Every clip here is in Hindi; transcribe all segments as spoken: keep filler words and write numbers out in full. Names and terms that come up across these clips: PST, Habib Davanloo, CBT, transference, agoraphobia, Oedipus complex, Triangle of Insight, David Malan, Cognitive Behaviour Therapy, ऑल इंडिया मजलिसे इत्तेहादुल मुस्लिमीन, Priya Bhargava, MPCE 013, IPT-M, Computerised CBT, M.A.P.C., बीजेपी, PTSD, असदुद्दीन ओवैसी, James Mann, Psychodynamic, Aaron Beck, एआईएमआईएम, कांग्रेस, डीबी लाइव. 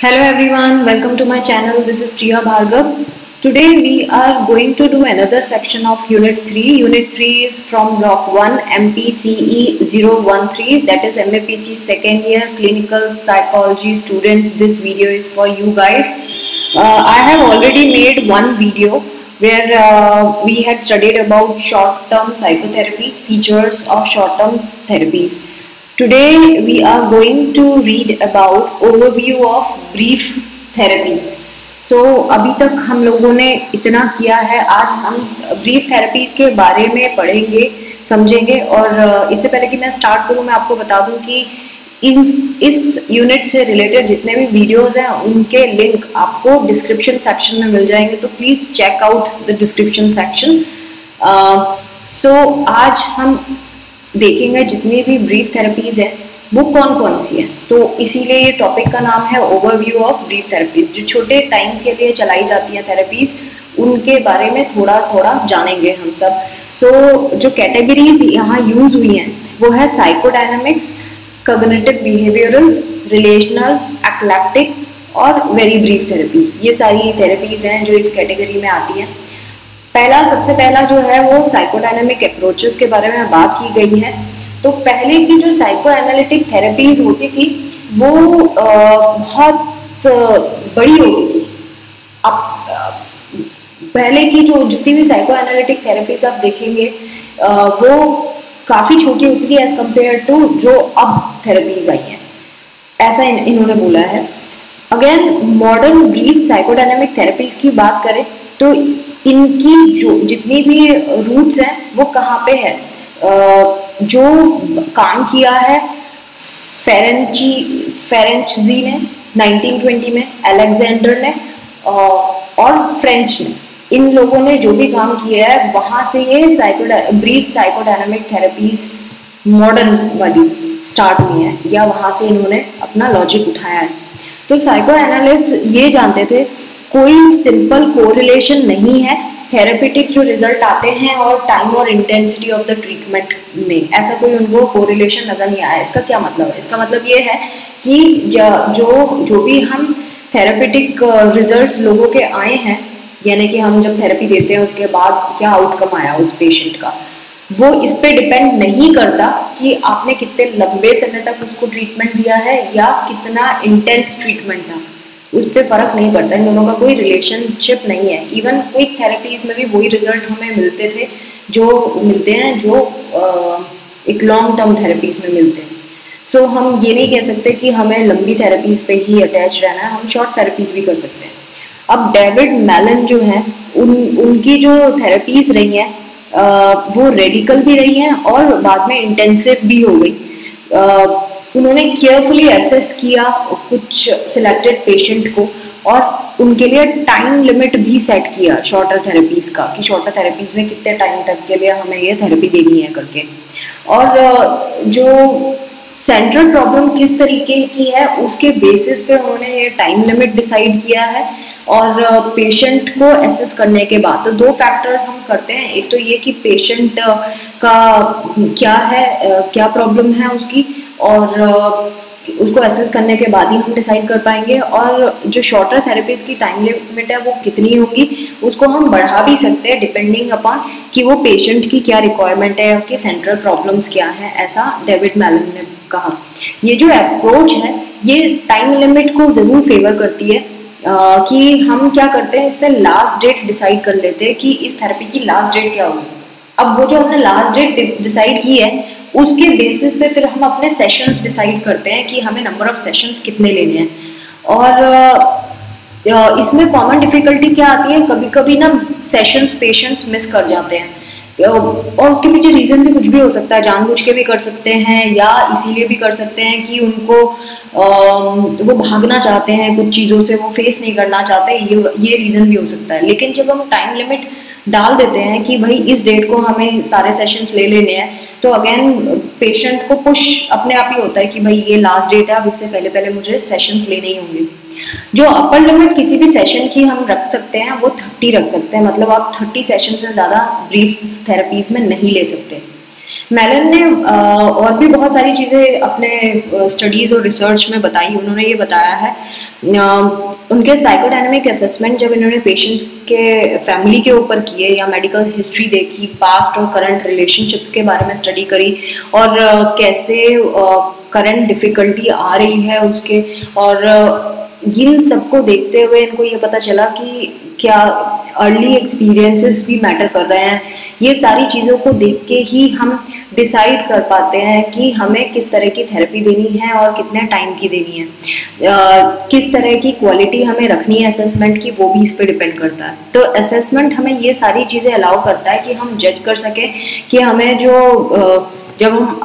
Hello everyone, welcome to my channel. This is Priya Bhargava. Today we are going to do another section of Unit three. Unit three is from Block one, M P C E zero one three, that is M A P C second year clinical psychology students. This video is for you guys. Uh, I have already made one video where uh, we had studied about short-term psychotherapy, features of short-term therapies. Today we are going to read about overview of brief therapies. So अभी तक हम लोगों ने इतना किया है, आज हम brief therapies के बारे में पढ़ेंगे, समझेंगे। और इससे पहले कि मैं start करूँ, मैं आपको बता दूँ कि इस इस यूनिट से रिलेटेड जितने भी वीडियोस हैं उनके लिंक आपको डिस्क्रिप्शन सेक्शन में मिल जाएंगे, तो please check out the description section. So आज हम देखेंगे जितनी भी ब्रीफ थेरेपीज़ हैं वो कौन कौन सी हैं, तो इसीलिए ये टॉपिक का नाम है ओवरव्यू ऑफ ब्रीफ थेरेपीज़। जो छोटे टाइम के लिए चलाई जाती हैं थेरेपीज़, उनके बारे में थोड़ा थोड़ा जानेंगे हम सब। सो so, जो कैटेगरीज यहाँ यूज़ हुई हैं वो है psychodynamics, cognitive behavioural, relational, eclectic और वेरी ब्रीफ थेरेपी। ये सारी थेरेपीज़ हैं जो इस कैटेगरी में आती हैं। पहला सबसे पहला जो है वो साइकोडायनामिक अप्रोचेस के बारे में बात की गई है। तो पहले की जो साइको एनालिटिक थेरेपीज होती थी वो बहुत बड़ी होती थी। अब पहले की जो जितनी भी साइको एनालिटिक थेरेपीज आप देखेंगे वो काफ़ी छोटी होती थी एज कम्पेयर टू जो अब थेरेपीज आई हैं, ऐसा इन, इन्होंने बोला है। Again modern brief psychodynamic therapies की बात करें तो इनकी जो जितनी भी रूट्स हैं वो कहाँ पे है, आ, जो काम किया है फेरेंची फेरेंचजी ने नाइनटीन ट्वेंटी में, अलेक्जेंडर ने और फ्रेंच ने, इन लोगों ने जो भी काम किया है वहाँ से ये psycho brief psychodynamic therapies modern वाली स्टार्ट हुई है, या वहाँ से इन्होंने अपना लॉजिक उठाया है। तो साइको एनालिस्ट ये जानते थे कोई सिंपल कोरिलेशन नहीं है थेरेपेटिक जो रिजल्ट आते हैं और टाइम और इंटेंसिटी ऑफ द ट्रीटमेंट में, ऐसा कोई उनको कोरिलेशन नज़र नहीं आया। इसका क्या मतलब है? इसका मतलब ये है कि जो जो भी हम थेरेपेटिक रिजल्ट्स लोगों के आए हैं, यानी कि हम जब थेरेपी देते हैं उसके बाद क्या आउटकम आया उस पेशेंट का, वो इस पे डिपेंड नहीं करता कि आपने कितने लंबे समय तक उसको ट्रीटमेंट दिया है या कितना इंटेंस ट्रीटमेंट था, उस पर फ़र्क नहीं पड़ता। इन दोनों का कोई रिलेशनशिप नहीं है। इवन क्विक थेरेपीज़ में भी वही रिजल्ट हमें मिलते थे जो मिलते हैं जो आ, एक लॉन्ग टर्म थेरेपीज़ में मिलते हैं। सो so, हम ये नहीं कह सकते कि हमें लंबी थेरेपीज़ पे ही अटैच रहना है, हम शॉर्ट थेरेपीज़ भी कर सकते हैं। अब डेविड मैलन जो हैं उन उनकी जो थेरेपीज़ रही हैं वो रेडिकल भी रही हैं और बाद में इंटेंसिव भी हो गई। आ, उन्होंने केयरफुली असेस किया कुछ सिलेक्टेड पेशेंट को और उनके लिए टाइम लिमिट भी सेट किया शॉर्टर थेरेपीज़ का, कि शॉर्टर थेरेपीज़ में कितने टाइम तक के लिए हमें ये थेरेपी देनी है करके। और जो सेंट्रल प्रॉब्लम किस तरीके की है उसके बेसिस पे उन्होंने ये टाइम लिमिट डिसाइड किया है और पेशेंट को असेस करने के बाद। तो दो फैक्टर्स हम करते हैं, एक तो ये कि पेशेंट का क्या है, क्या प्रॉब्लम है उसकी, और उसको असेस करने के बाद ही हम डिसाइड कर पाएंगे। और जो शॉर्टर थेरेपीज़ की टाइम लिमिट है वो कितनी होगी उसको हम बढ़ा भी सकते हैं डिपेंडिंग अपॉन कि वो पेशेंट की क्या रिक्वायरमेंट है, उसकी सेंट्रल प्रॉब्लम्स क्या है, ऐसा डेविड मैलन ने कहा। ये जो अप्रोच है ये टाइम लिमिट को ज़रूर फेवर करती है, आ, कि हम क्या करते हैं इसमें लास्ट डेट डिसाइड कर लेते हैं कि इस थेरेपी की लास्ट डेट क्या होगी। अब वो जो हमने लास्ट डेट डिसाइड की है उसके बेसिस पे फिर हम अपने सेशंस डिसाइड करते हैं कि हमें नंबर ऑफ सेशंस कितने लेने हैं। और इसमें कॉमन डिफ़िकल्टी क्या आती है, कभी कभी ना सेशंस पेशेंट्स मिस कर जाते हैं, और उसके पीछे रीज़न भी कुछ भी हो सकता है, जानबूझ के भी कर सकते हैं या इसीलिए भी कर सकते हैं कि उनको वो भागना चाहते हैं कुछ चीज़ों से, वो फेस नहीं करना चाहते, ये ये रीज़न भी हो सकता है। लेकिन जब हम टाइम लिमिट डाल देते हैं कि भाई इस डेट को हमें सारे सेशंस ले लेने हैं, तो अगेन पेशेंट को पुश अपने आप ही होता है कि भाई ये लास्ट डेट है, अब इससे पहले पहले मुझे सेशंस लेने ही होंगे। जो अपर लिमिट किसी भी सेशन की हम रख सकते हैं वो थर्टी रख सकते हैं, मतलब आप थर्टी सेशन से ज़्यादा ब्रीफ थेरेपीज़ में नहीं ले सकते। मैलन ने और भी बहुत सारी चीज़ें अपने स्टडीज़ और रिसर्च में बताई। उन्होंने ये बताया है, उनके साइकोडायनेमिक असेसमेंट जब इन्होंने पेशेंट्स के फैमिली के ऊपर किए या मेडिकल हिस्ट्री देखी, पास्ट और करंट रिलेशनशिप्स के बारे में स्टडी करी और कैसे करंट डिफ़िकल्टी आ रही है उसके, और इन सबको देखते हुए इनको ये पता चला कि क्या अर्ली एक्सपीरियंसेस भी मैटर कर रहे हैं। ये सारी चीज़ों को देख के ही हम डिसाइड कर पाते हैं कि हमें किस तरह की थेरेपी देनी है और कितने टाइम की देनी है, आ, किस तरह की क्वालिटी हमें रखनी है असेसमेंट की, वो भी इस पे डिपेंड करता है। तो असेसमेंट हमें ये सारी चीज़ें अलाउ करता है कि हम जज कर सकें कि हमें जो जब हम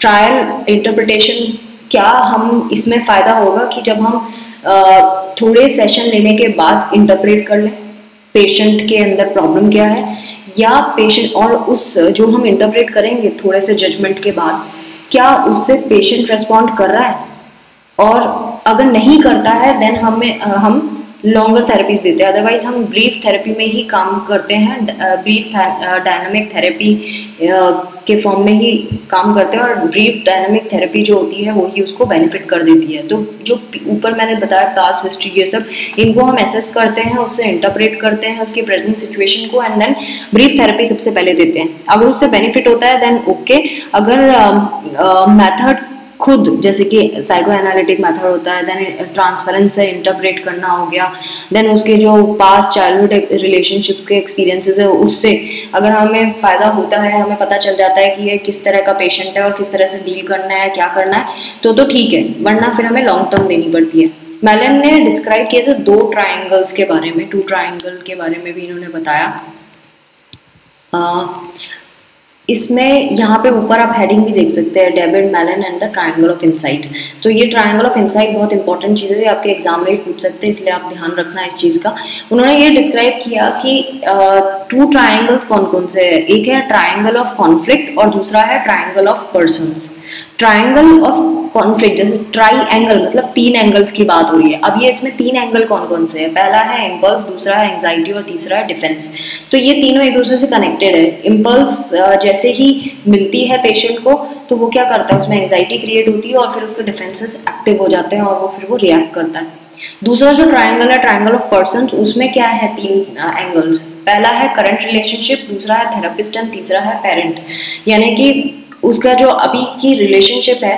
ट्रायल इंटरप्रिटेशन, क्या हम इसमें फ़ायदा होगा कि जब हम Uh, थोड़े सेशन लेने के बाद इंटरप्रेट कर लें पेशेंट के अंदर प्रॉब्लम क्या है, या पेशेंट और उस जो हम इंटरप्रेट करेंगे थोड़े से जजमेंट के बाद, क्या उससे पेशेंट रेस्पॉन्ड कर रहा है, और अगर नहीं करता है देन हमें हम लॉन्गर थेरेपीज देते हैं। अदरवाइज हम ब्रीफ थेरेपी में ही काम करते हैं, ब्रीफ डायनामिक थेरेपी के फॉर्म में ही काम करते हैं, और ब्रीफ डायनामिक थेरेपी जो होती है वो ही उसको बेनिफिट कर देती है। तो जो ऊपर मैंने बताया पास्ट हिस्ट्री ये सब, इनको हम एसेस करते हैं, उससे इंटरप्रेट करते हैं उसकी प्रेजेंट सिचुएशन को, एंड देन ब्रीफ थेरेपी सबसे पहले देते हैं। अगर उससे बेनिफिट होता है देन ओके okay. अगर मैथड uh, uh, खुद जैसे कि साइको एनालिटिक मेथड होता है, देन ट्रांसफरेंस से इंटरप्रेट करना हो गया, देन उसके जो पास्ट चाइल्डहुड रिलेशनशिप के एक्सपीरियंसेस है उससे अगर हमें फ़ायदा होता है, हमें पता चल जाता है कि ये किस तरह का पेशेंट है और किस तरह से डील करना है, क्या करना है, तो तो ठीक है, वरना फिर हमें लॉन्ग टर्म देनी पड़ती है। मैलन ने डिस्क्राइब किया था दो ट्राइंगल्स के बारे में, टू ट्राइंगल के बारे में भी इन्होंने बताया। आ, इसमें यहाँ पे ऊपर आप हेडिंग भी देख सकते हैं, David Malan and the triangle of insight. तो ये ट्रायंगल ऑफ इनसाइट बहुत इंपॉर्टेंट चीज़ है, आपके एग्जाम में ही पूछ सकते हैं, इसलिए आप ध्यान रखना इस चीज़ का। उन्होंने ये डिस्क्राइब किया कि टू ट्रायंगल्स कौन कौन से हैं, एक है ट्रायंगल ऑफ कॉन्फ्लिक्ट और दूसरा है triangle of persons. Triangle of conflict, जैसे ट्राई एंगल मतलब तीन एंगल्स की बात हो रही है। अब ये इसमें तीन एंगल कौन कौन से हैं, पहला है इम्पल्स, दूसरा है एंग्जाइटी और तीसरा है डिफेंस। तो ये तीनों एक दूसरे से कनेक्टेड है। इम्पल्स जैसे ही मिलती है पेशेंट को तो वो क्या करता है, उसमें एंग्जाइटी क्रिएट होती है और फिर उसके डिफेंसेस एक्टिव हो जाते हैं और वो फिर वो रिएक्ट करता है। दूसरा जो ट्रायंगल है, ट्रायंगल ऑफ पर्सन्स, उसमें क्या है, तीन एंगल्स, पहला है करंट रिलेशनशिप, दूसरा है थेरेपिस्ट एंड तीसरा है पेरेंट। यानी कि उसका जो अभी की रिलेशनशिप है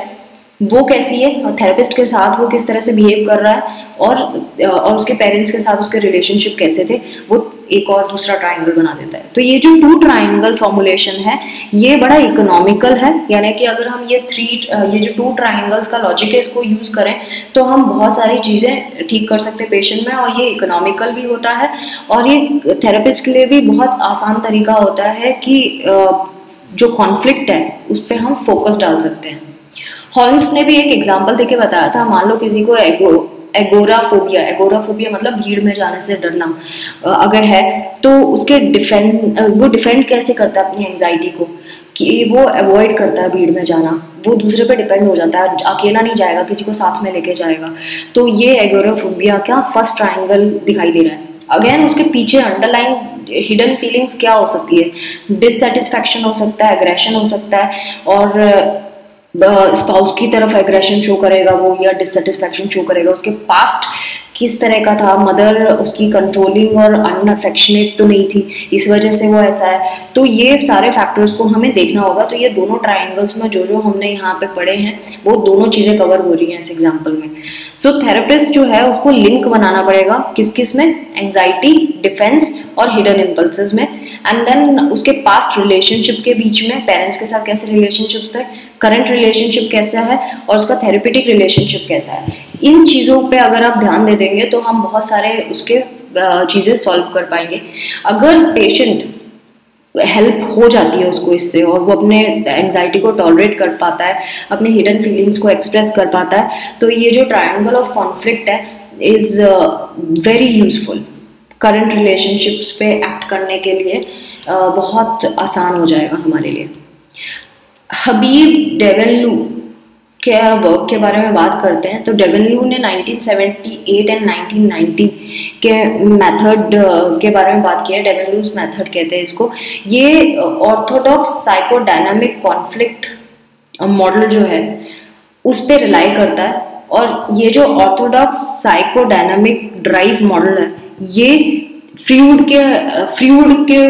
वो कैसी है, और थेरेपिस्ट के साथ वो किस तरह से बिहेव कर रहा है, और और उसके पेरेंट्स के साथ उसके रिलेशनशिप कैसे थे, वो एक और दूसरा ट्रायंगल बना देता है। तो ये जो टू ट्रायंगल फॉर्मुलेशन है ये बड़ा इकोनॉमिकल है, यानी कि अगर हम ये थ्री ये जो टू ट्रायंगल्स का लॉजिक है इसको यूज़ करें तो हम बहुत सारी चीज़ें ठीक कर सकते हैं पेशेंट में, और ये इकोनॉमिकल भी होता है और ये थेरेपिस्ट के लिए भी बहुत आसान तरीका होता है कि जो कॉन्फ्लिक्ट है उस पर हम फोकस डाल सकते हैं। हॉल्म्स ने भी एक एग्जाम्पल देके बताया था, मान लो किसी को एगो एगोराफोबिया एगोराफोबिया मतलब भीड़ में जाने से डरना अगर है, तो उसके डिफेंड वो डिफेंड कैसे करता है अपनी एंग्जाइटी को, कि वो अवॉइड करता है भीड़ में जाना, वो दूसरे पे डिपेंड हो जाता है, अकेला नहीं जाएगा, किसी को साथ में लेके जाएगा। तो ये एगोराफोबिया का फर्स्ट ट्रायंगल दिखाई दे रहा है। अगेन उसके पीछे अंडरलाइन हिडन फीलिंग्स क्या हो सकती है, डिससेटिस्फैक्शन हो सकता है, एग्रेशन हो सकता है, और स्पाउस की तरफ एग्रेशन शो करेगा वो, या डिससेटिस्फैक्शन शो करेगा, उसके पास्ट किस तरह का था, मदर उसकी कंट्रोलिंग और अनअफेक्शनेट तो नहीं थी, इस वजह से वो ऐसा है। तो ये सारे फैक्टर्स को हमें देखना होगा। तो ये दोनों ट्रायंगल्स में जो जो हमने यहाँ पे पढ़े हैं वो दोनों चीज़ें कवर हो रही हैं इस एग्जांपल में। सो so, थेरेपिस्ट जो है उसको लिंक बनाना पड़ेगा किस किस में, एंग्जाइटी, डिफेंस और हिडन इम्पल्स में, एंड देन उसके पास्ट रिलेशनशिप के बीच में पेरेंट्स के साथ कैसे रिलेशनशिप्स थे, करंट रिलेशनशिप कैसा है और उसका थेरेपेटिक रिलेशनशिप कैसा है। इन चीज़ों पे अगर आप ध्यान दे देंगे तो हम बहुत सारे उसके चीज़ें सॉल्व कर पाएंगे। अगर पेशेंट हेल्प हो जाती है उसको इससे, और वो अपने एंग्जाइटी को टॉलरेट कर पाता है, अपने हिडन फीलिंग्स को एक्सप्रेस कर पाता है, तो ये जो ट्रायंगल ऑफ कॉन्फ्लिक्ट है is very useful, current relationships पे एक्ट करने के लिए बहुत आसान हो जाएगा हमारे लिए। हबीब डेवनलू के वर्क के बारे में बात करते हैं तो डेवनलू ने nineteen seventy eight and nineteen ninety के मेथड के बारे में बात किया है। डेवनलूज मेथड कहते हैं इसको। ये ऑर्थोडॉक्स साइकोडायनामिक कॉन्फ्लिक्ट मॉडल जो है उस पर रिलाई करता है और ये जो ऑर्थोडॉक्स साइकोडायनामिक ड्राइव मॉडल है ये फ्रीवुड के फ्रीवुड के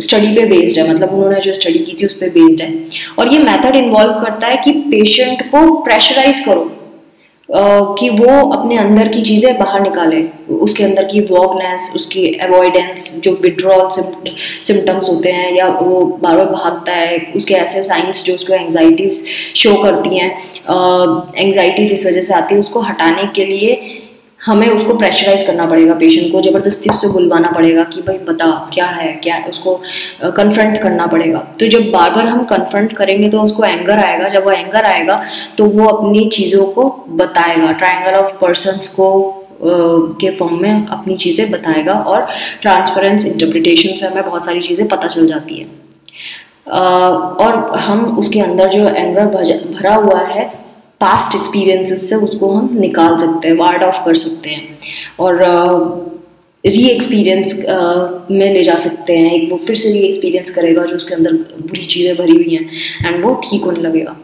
स्टडी पे बेस्ड है, मतलब उन्होंने जो स्टडी की थी उस पर बेस्ड है। और ये मेथड इन्वॉल्व करता है कि पेशेंट को प्रेशराइज करो आ, कि वो अपने अंदर की चीज़ें बाहर निकाले, उसके अंदर की वॉगनेस, उसकी अवॉइडेंस, जो विड्रॉल सिम्टम्स होते हैं या वो बार बार भागता है, उसके ऐसे साइंस जो उसको एंग्जाइटीज शो करती हैं, एंग्जाइटी जिस वजह से आती है उसको हटाने के लिए हमें उसको प्रेशराइज करना पड़ेगा, पेशेंट को ज़बरदस्ती उससे बुलवाना पड़ेगा कि भाई बता क्या है क्या है, उसको कन्फ्रंट करना पड़ेगा। तो जब बार बार हम कन्फ्रंट करेंगे तो उसको एंगर आएगा, जब वो एंगर आएगा तो वो अपनी चीज़ों को बताएगा, ट्रायंगल ऑफ पर्सन्स को आ, के फॉर्म में अपनी चीज़ें बताएगा और ट्रांसफरेंस इंटरप्रिटेशन से हमें बहुत सारी चीज़ें पता चल जाती है आ, और हम उसके अंदर जो एंगर भरा हुआ है पास्ट एक्सपीरियंसेस से उसको हम निकाल सकते हैं, वार्ड ऑफ कर सकते हैं और री uh, एक्सपीरियंस uh, में ले जा सकते हैं। एक वो फिर से री एक्सपीरियंस करेगा जो उसके अंदर बुरी चीज़ें भरी हुई हैं एंड वो ठीक होने लगेगा।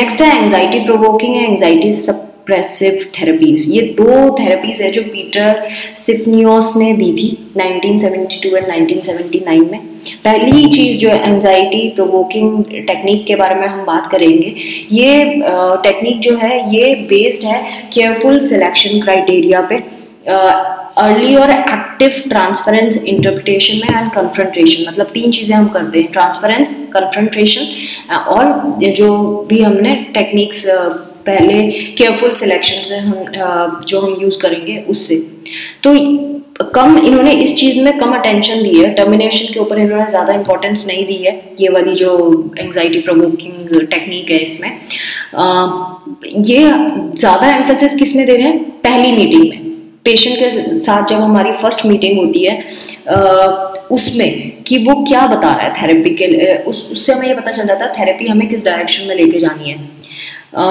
नेक्स्ट है एंग्जाइटी प्रोवोकिंग है एंग्जाइटी सप्रेसिव थेरेपीज। ये दो थेरेपीज है जो पीटर सिफनियोस ने दी थी nineteen seventy two and nineteen seventy nine में। पहली चीज़ जो एंजाइटी प्रोवोकिंग टेक्निक के बारे में हम बात करेंगे, ये टेक्निक जो है ये बेस्ड है केयरफुल सिलेक्शन क्राइटेरिया पे, अर्ली और एक्टिव ट्रांसफरेंस इंटरप्रिटेशन में एंड कन्फ्रंटेशन, मतलब तीन चीज़ें हम करते हैं, ट्रांसफरेंस, कन्फ्रंटेशन और जो भी हमने टेक्निक्स पहले केयरफुल सिलेक्शन से हम जो हम यूज़ करेंगे उससे। तो कम इन्होंने इस चीज़ में कम अटेंशन दी है, टर्मिनेशन के ऊपर इन्होंने ज़्यादा इंपॉर्टेंस नहीं दी है ये वाली जो एंग्जाइटी प्रोवोकिंग टेक्निक है इसमें। आ, ये ज़्यादा एम्फेसिस किस में दे रहे हैं, पहली मीटिंग में पेशेंट के साथ जब हमारी फर्स्ट मीटिंग होती है आ, उसमें कि वो क्या बता रहा है थेरेपी के, उस उससे हमें ये पता चल जाता है थेरेपी हमें किस डायरेक्शन में लेके जानी है। आ,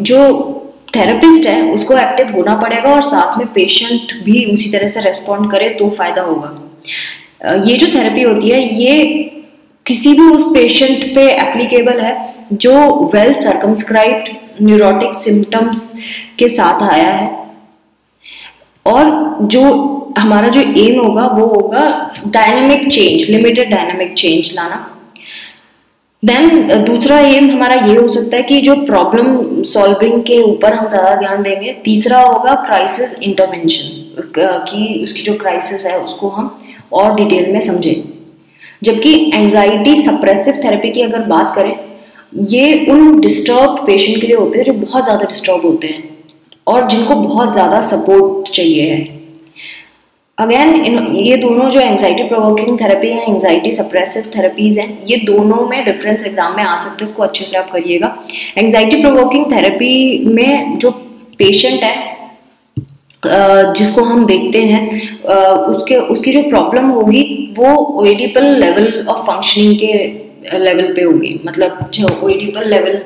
जो थेरेपिस्ट है उसको एक्टिव होना पड़ेगा और साथ में पेशेंट भी उसी तरह से रेस्पॉन्ड करे तो फ़ायदा होगा। ये जो थेरेपी होती है ये किसी भी उस पेशेंट पे एप्लीकेबल है जो वेल सर्कमस्क्राइब्ड न्यूरोटिक सिम्टम्स के साथ आया है और जो हमारा जो एम होगा वो होगा dynamic change, limited dynamic change लाना। देन दूसरा एम हमारा ये हो सकता है कि जो प्रॉब्लम सॉल्विंग के ऊपर हम ज़्यादा ध्यान देंगे। तीसरा होगा क्राइसिस इंटरवेंशन, कि उसकी जो क्राइसिस है उसको हम और डिटेल में समझें। जबकि एंजाइटी सप्रेसिव थेरेपी की अगर बात करें, ये उन डिस्टर्ब पेशेंट के लिए होते हैं जो बहुत ज़्यादा डिस्टर्ब होते हैं और जिनको बहुत ज़्यादा सपोर्ट चाहिए है। अगेन इन ये दोनों जो एंग्जाइटी प्रोवोकिंग थेरेपी हैं, एंग्जाइटी सप्रेसिव थेरेपीज़ हैं, ये दोनों में डिफरेंस एग्जाम में आ सकते हैं, इसको अच्छे से आप करिएगा। एंग्जाइटी प्रोवोकिंग थेरेपी में जो पेशेंट है जिसको हम देखते हैं उसके उसकी जो प्रॉब्लम होगी वो ओएडिपल लेवल ऑफ फंक्शनिंग के लेवल पे होगी, मतलब जो ओएडिपल लेवल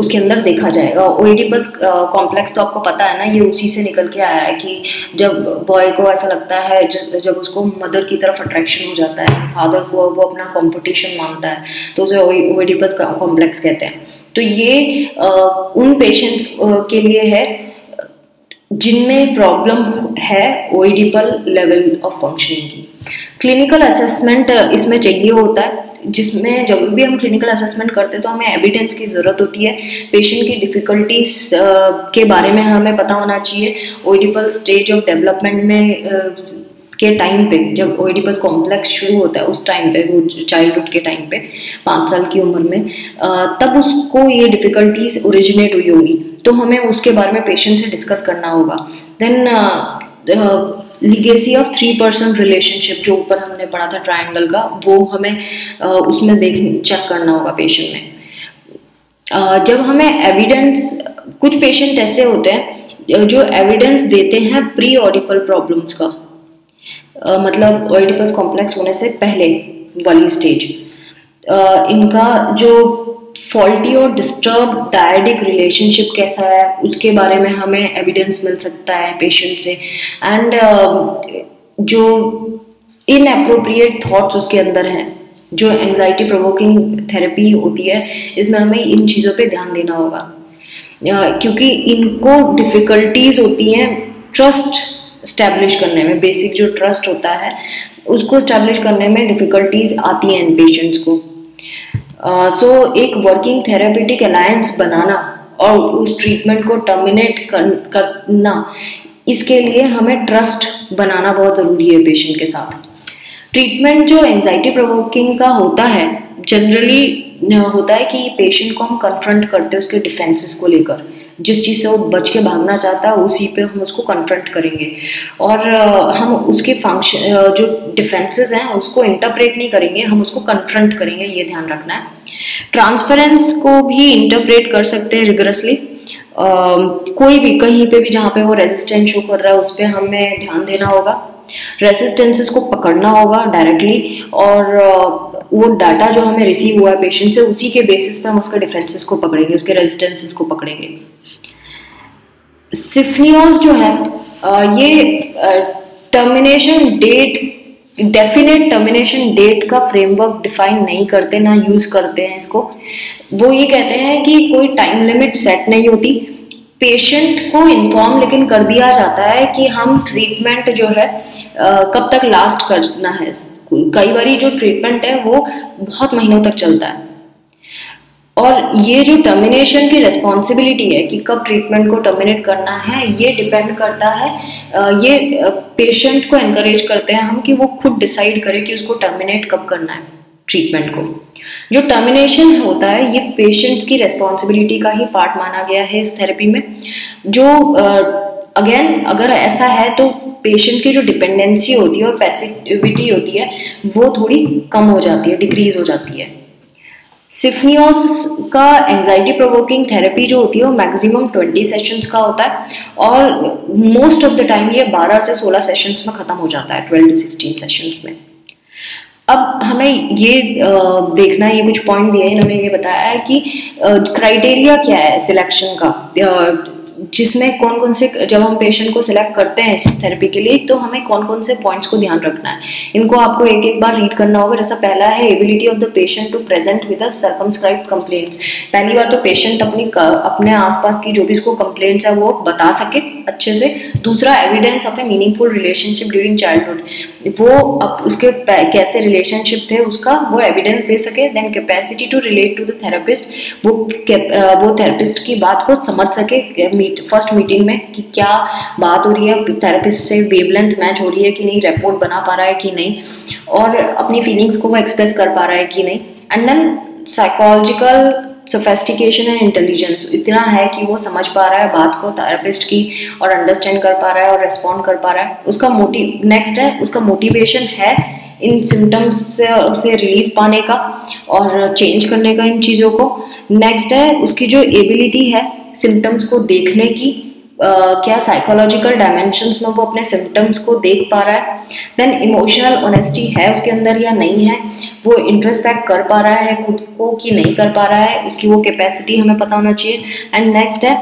उसके अंदर देखा जाएगा। ओएडिपस कॉम्प्लेक्स तो आपको पता है ना, ये उसी से निकल के आया है कि जब बॉय को ऐसा लगता है ज, जब उसको मदर की तरफ अट्रैक्शन हो जाता है, फादर को वो अपना कंपटीशन मानता है तो उसे ओएडिपस कॉम्प्लेक्स कहते हैं। तो ये आ, उन पेशेंट्स के लिए है जिनमें प्रॉब्लम है ओएडिपल लेवल ऑफ फंक्शनिंग की। क्लिनिकल असेसमेंट इसमें चाहिए होता है, जिसमें जब भी हम क्लिनिकल असेसमेंट करते हैं तो हमें एविडेंस की ज़रूरत होती है, पेशेंट की डिफ़िकल्टीज के बारे में हमें पता होना चाहिए। ओएडिपल स्टेज ऑफ डेवलपमेंट में आ, के टाइम पे जब ओएडिपस कॉम्प्लेक्स शुरू होता है उस टाइम पे, वो चाइल्डहुड के टाइम पे पाँच साल की उम्र में आ, तब उसको ये डिफ़िकल्टीज ओरिजिनेट हुई होगी, तो हमें उसके बारे में पेशेंट से डिस्कस करना होगा। Then legacy of three person relationship जो ऊपर हमने पढ़ा था ट्रायंगल का, वो हमें आ, उसमें देख चेक करना होगा पेशेंट में। आ, जब हमें एविडेंस, कुछ पेशेंट ऐसे होते हैं जो एविडेंस देते हैं प्री ओएडिपल प्रॉब्लम्स का, आ, मतलब ओएडिपस कॉम्प्लेक्स होने से पहले वाली स्टेज, आ, इनका जो फॉल्टी और डिस्टर्ब डायडिक रिलेशनशिप कैसा है, उसके बारे में हमें एविडेंस मिल सकता है पेशेंट से, एंड uh, जो इनएप्रोप्रिएट थॉट्स उसके अंदर हैं, जो एंजाइटी प्रोवोकिंग थेरेपी होती है, इसमें हमें इन चीज़ों पे ध्यान देना होगा, uh, क्योंकि इनको डिफ़िकल्टीज होती हैं ट्रस्ट स्टैब्लिश करने में। बेसिक जो ट्रस्ट होता है उसको स्टैब्लिश करने में डिफ़िकल्टीज आती हैं इन पेशेंट्स को। सो uh, so, एक वर्किंग थेरेपेटिक अलायंस बनाना और उस ट्रीटमेंट को टर्मिनेट कर, करना, इसके लिए हमें ट्रस्ट बनाना बहुत ज़रूरी है पेशेंट के साथ। ट्रीटमेंट जो एंजाइटी प्रोवोकिंग का होता है, जनरली होता है कि पेशेंट को हम कन्फ्रंट करते हैं उसके डिफेंसेस को लेकर, जिस चीज़ से वो बच के भागना चाहता है उसी पे हम उसको कन्फ्रंट करेंगे, और हम उसके फंक्शन जो डिफेंसेस हैं उसको इंटरप्रेट नहीं करेंगे, हम उसको कन्फ्रंट करेंगे, ये ध्यान रखना है। ट्रांसफरेंस को भी इंटरप्रेट कर सकते हैं रिगरसली, कोई भी कहीं पे भी जहाँ पे वो रेजिस्टेंस शो कर रहा है उस पर हमें ध्यान देना होगा, रेसिस्टेंसेस को पकड़ना होगा डायरेक्टली, और वो डाटा जो हमें रिसीव हुआ है पेशेंट से उसी के बेसिस पर हम उसके डिफेंसेस को पकड़ेंगे, उसके रेजिस्टेंसेस को पकड़ेंगे। सिफनियोस जो है ये termination date, definite termination date का फ्रेमवर्क डिफाइन नहीं करते, ना यूज़ करते हैं इसको। वो ये कहते हैं कि कोई टाइम लिमिट सेट नहीं होती, पेशेंट को इन्फॉर्म लेकिन कर दिया जाता है कि हम ट्रीटमेंट जो है आ, कब तक लास्ट करना है। कई बारी जो ट्रीटमेंट है वो बहुत महीनों तक चलता है, और ये जो टर्मिनेशन की रिस्पॉन्सिबिलिटी है कि कब ट्रीटमेंट को टर्मिनेट करना है, ये डिपेंड करता है, आ, ये पेशेंट को एनकरेज करते हैं हम कि वो खुद डिसाइड करे कि उसको टर्मिनेट कब करना है ट्रीटमेंट को। जो टर्मिनेशन होता है ये पेशेंट की रेस्पॉन्सिबिलिटी का ही पार्ट माना गया है इस थेरेपी में, जो अगेन uh, अगर ऐसा है तो पेशेंट की जो डिपेंडेंसी होती है और पैसिविटी होती है वो थोड़ी कम हो जाती है, डिक्रीज हो जाती है। सिफनियोस का एंजाइटी प्रोवोकिंग थेरेपी जो होती है वो मैक्सिमम ट्वेंटी सेशंस का होता है, और मोस्ट ऑफ द टाइम ये बारह से सोलह सेशंस में ख़त्म हो जाता है, ट्वेल्व टू सिक्सटीन सेशंस में। अब हमें ये देखना है, ये कुछ पॉइंट दिए हैं इन्होंने, ये बताया है कि क्राइटेरिया क्या है सिलेक्शन का, जिसमें कौन कौन से, जब हम पेशेंट को सिलेक्ट करते हैं इस थेरेपी के लिए तो हमें कौन कौन से पॉइंट्स को ध्यान रखना है। इनको आपको एक एक बार रीड करना होगा। जैसा पहला है ability of the patient to present with a circumscribed complaints. पहली बार तो पेशेंट अपनी अपने आसपास की जो भी उसको कंप्लेंट्स है वो बता सके अच्छे से। दूसरा, evidence of a meaningful relationship during childhood, वो अब उसके कैसे रिलेशनशिप थे उसका वो एविडेंस दे सके। Then capacity to relate to the therapist, वो वो थेरेपिस्ट की बात को समझ सके फर्स्ट मीटिंग में कि क्या बात हो रही है, थेरेपिस्ट से वेवलेंथ मैच हो रही है कि नहीं, रिपोर्ट बना पा रहा है कि नहीं, और अपनी फीलिंग्स को वो एक्सप्रेस कर पा रहा है कि नहीं। And then psychological sophistication and intelligence, इतना है कि वो समझ पा रहा है बात को थेरेपिस्ट की और अंडरस्टैंड कर पा रहा है और रेस्पॉन्ड कर पा रहा है। उसका मोटिव नेक्स्ट है, उसका मोटिवेशन है इन सिम्टम्स से, से रिलीफ पाने का और चेंज करने का इन चीज़ों को। नेक्स्ट है उसकी जो एबिलिटी है सिम्टम्स को देखने की, आ, क्या साइकोलॉजिकल डायमेंशंस में वो अपने सिम्टम्स को देख पा रहा है। देन इमोशनल ऑनेस्टी है उसके अंदर या नहीं है, वो इंट्रोस्पेक्ट कर पा रहा है खुद को कि नहीं कर पा रहा है, उसकी वो कैपेसिटी हमें पता होना चाहिए। एंड नेक्स्ट है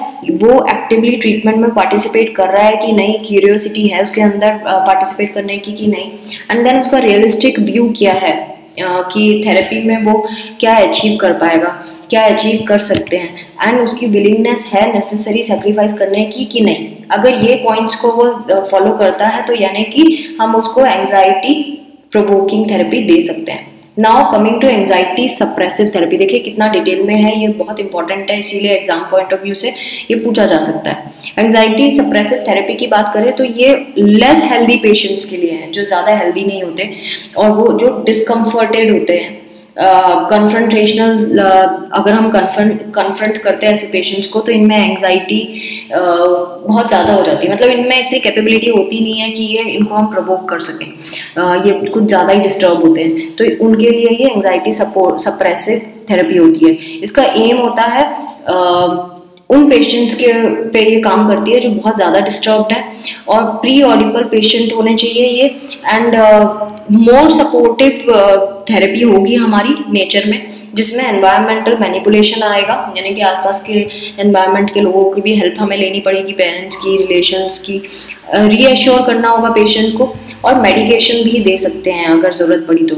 वो एक्टिवली ट्रीटमेंट में पार्टिसिपेट कर रहा है कि नहीं, क्यूरियोसिटी है उसके अंदर पार्टिसिपेट करने की कि नहीं। एंड देन उसका रियलिस्टिक व्यू क्या है कि थेरेपी में वो क्या अचीव कर पाएगा, क्या अचीव कर सकते हैं, एंड उसकी विलिंगनेस है नेसेसरी सेक्रीफाइस करने की कि नहीं। अगर ये पॉइंट्स को वो फॉलो करता है तो यानी कि हम उसको एंजाइटी प्रोवोकिंग थेरेपी दे सकते हैं। Now coming to anxiety suppressive therapy, देखिए कितना डिटेल में है, ये बहुत इंपॉर्टेंट है इसीलिए एग्जाम पॉइंट ऑफ व्यू से ये पूछा जा सकता है। एंजाइटी सप्रेसिव थेरेपी की बात करें तो ये लेस हेल्दी पेशेंट्स के लिए हैं, जो ज़्यादा हेल्दी नहीं होते और वो जो डिस्कम्फर्टेड होते हैं। कन्फ्रंटेशनल uh, uh, अगर हम कन्फ्रंट कन्फ्रंट करते हैं ऐसे पेशेंट्स को तो इनमें एंग्जाइटी uh, बहुत ज़्यादा हो जाती है, मतलब इनमें इतनी कैपेबिलिटी होती नहीं है कि ये इनको हम प्रोवोक कर सकें, uh, ये कुछ ज़्यादा ही डिस्टर्ब होते हैं, तो उनके लिए ये एंग्जाइटी सपोर्ट सप्रेसिव थेरेपी होती है। इसका एम होता है uh, उन पेशेंट्स के पे ये काम करती है जो बहुत ज़्यादा डिस्टर्ब्ड है और प्री ऑडिबल पेशेंट होने चाहिए ये, एंड मोर सपोर्टिव थेरेपी होगी हमारी नेचर में जिसमें एनवायरमेंटल मैनिपुलेशन आएगा, यानी कि आसपास के एनवायरमेंट के लोगों की भी हेल्प हमें लेनी पड़ेगी, पेरेंट्स की, रिलेशंस की, रीअश्योर uh, करना होगा पेशेंट को, और मेडिकेशन भी दे सकते हैं अगर ज़रूरत पड़ी तो।